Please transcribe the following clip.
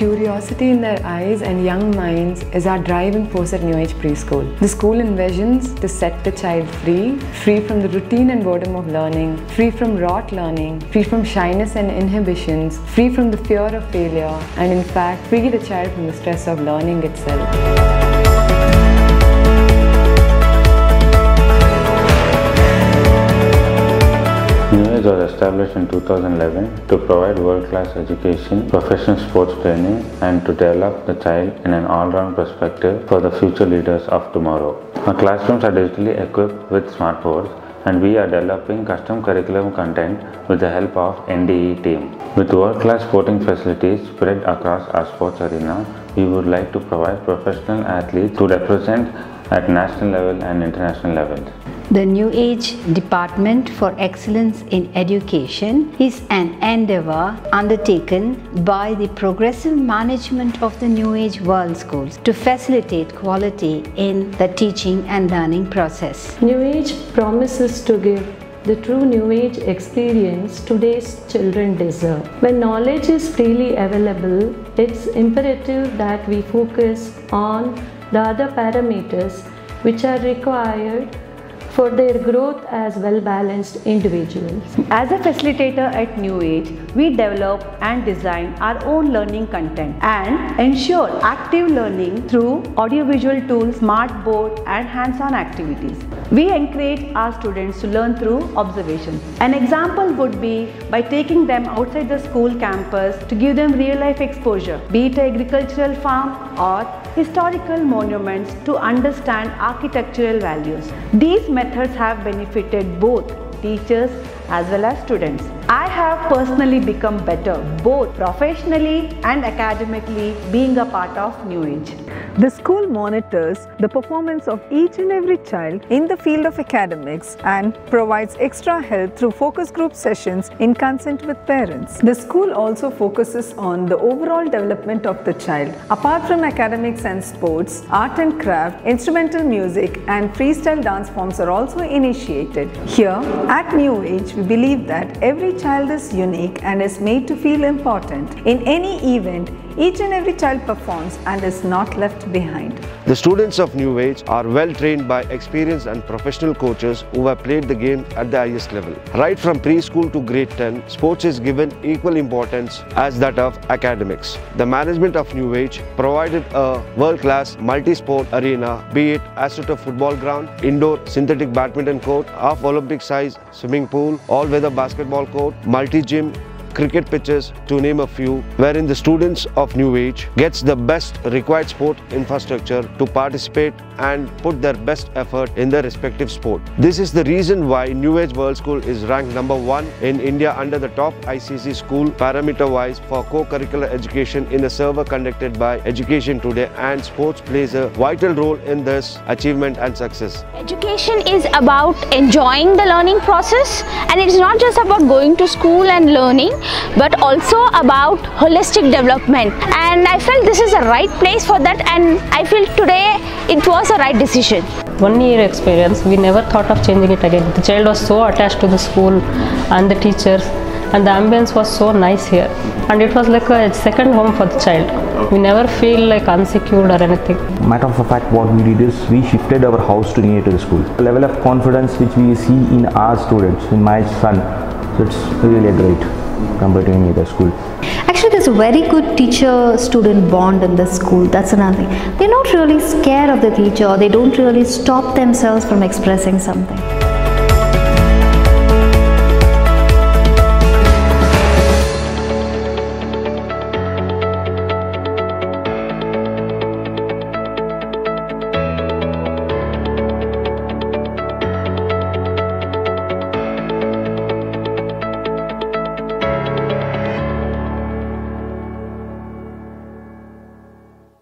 curiosity in their eyes and young minds is our driving force at New Age Preschool. The school envisions to set the child free, free from the routine and boredom of learning, free from rote learning, free from shyness and inhibitions, free from the fear of failure, and in fact, free the child from the stress of learning itself. New Age was established in 2011 to provide world-class education, professional sports training, and to develop the child in an all-round perspective for the future leaders of tomorrow. Our classrooms are digitally equipped with smartboards, and we are developing custom curriculum content with the help of NDE team. With world-class sporting facilities spread across our sports arena, we would like to provide professional athletes to represent at national level and international levels. The New Age Department for Excellence in Education is an endeavor undertaken by the progressive management of the New Age World Schools to facilitate quality in the teaching and learning process. New Age promises to give the true New Age experience today's children deserve. When knowledge is freely available, it's imperative that we focus on the other parameters which are required for their growth as well-balanced individuals. As a facilitator at New Age, we develop and design our own learning content and ensure active learning through audiovisual tools, smart board, and hands-on activities. We encourage our students to learn through observation. An example would be by taking them outside the school campus to give them real-life exposure, be it an agricultural farm or historical monuments, to understand architectural values. These methods have benefited both teachers as well as students. I have personally become better both professionally and academically being a part of New Age. The school monitors the performance of each and every child in the field of academics and provides extra help through focus group sessions in consent with parents. The school also focuses on the overall development of the child. Apart from academics and sports, art and craft, instrumental music and freestyle dance forms are also initiated. Here at New Age, we believe that every child is unique and is made to feel important. In any event, each and every child performs and is not left behind. The students of New Age are well trained by experienced and professional coaches who have played the game at the highest level. Right from preschool to grade 10, sports is given equal importance as that of academics. The management of New Age provided a world-class multi-sport arena, be it AstroTurf football ground, indoor synthetic badminton court, half Olympic size swimming pool, all-weather basketball court, multi-gym, cricket pitches, to name a few, wherein the students of New Age gets the best required sport infrastructure to participate and put their best effort in their respective sport. This is the reason why New Age World School is ranked #1 in India under the top ICC school parameter wise for co-curricular education in a survey conducted by Education Today, and sports plays a vital role in this achievement and success. Education is about enjoying the learning process, and it's not just about going to school and learning, but also about holistic development, and I felt this is the right place for that, and I feel today it was the right decision. 1 year experience, we never thought of changing it again. The child was so attached to the school and the teachers, and the ambience was so nice here, and it was like a second home for the child. We never feel like unsecured or anything. Matter of fact, what we did is we shifted our house to near to the school. The level of confidence which we see in our students, in my son, it's really great compared to any other school. Actually, there's a very good teacher-student bond in the school. That's another thing. They're not really scared of the teacher, or they don't really stop themselves from expressing something.